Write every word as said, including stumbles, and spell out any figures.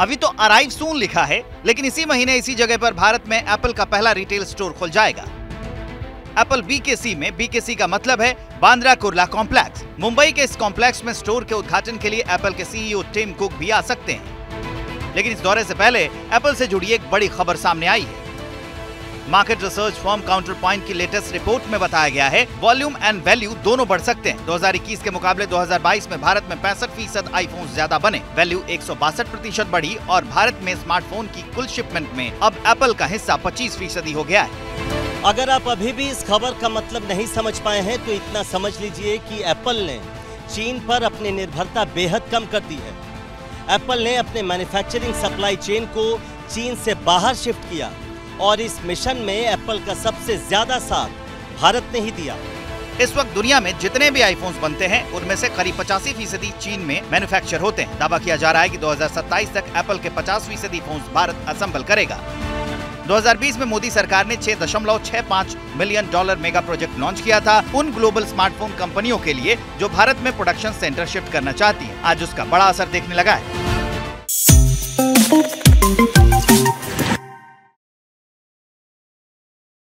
अभी तो अराइव सून लिखा है, लेकिन इसी महीने इसी जगह पर भारत में एप्पल का पहला रिटेल स्टोर खुल जाएगा। एप्पल बीकेसी में, बीकेसी का मतलब है बांद्रा कुर्ला कॉम्प्लेक्स। मुंबई के इस कॉम्प्लेक्स में स्टोर के उद्घाटन के लिए एप्पल के सीईओ टिम कुक भी आ सकते हैं। लेकिन इस दौरे से पहले एप्पल से जुड़ी एक बड़ी खबर सामने आई है। मार्केट रिसर्च फर्म काउंटरपॉइंट की लेटेस्ट रिपोर्ट में बताया गया है, वॉल्यूम एंड वैल्यू दोनों बढ़ सकते हैं। दो हज़ार इक्कीस के मुकाबले दो हज़ार बाईस में भारत में पैंसठ फीसद आईफोन ज्यादा बने, वैल्यू एक सौ बासठ प्रतिशत बढ़ी और भारत में स्मार्टफोन की कुल शिपमेंट में अब एप्पल का हिस्सा पच्चीस फीसदी हो गया है। अगर आप अभी भी इस खबर का मतलब नहीं समझ पाए हैं तो इतना समझ लीजिए कि एप्पल ने चीन पर अपनी निर्भरता बेहद कम कर दी है। एप्पल ने अपने मैन्युफैक्चरिंग सप्लाई चेन को चीन से बाहर शिफ्ट किया और इस मिशन में एप्पल का सबसे ज्यादा साथ भारत ने ही दिया। इस वक्त दुनिया में जितने भी आईफोन्स बनते हैं उनमें से करीब पचासी फीसदी चीन में मैन्युफैक्चर होते हैं। दावा किया जा रहा है कि दो हज़ार सत्ताईस तक एप्पल के पचास फीसदी फोन भारत असम्बल करेगा। दो हज़ार बीस में मोदी सरकार ने छह दशमलव छह पाँच million dollar mega project launch किया था उन ग्लोबल स्मार्टफोन कंपनियों के लिए जो भारत में प्रोडक्शन सेंटर शिफ्ट करना चाहती है। आज उसका बड़ा असर देखने लगा है।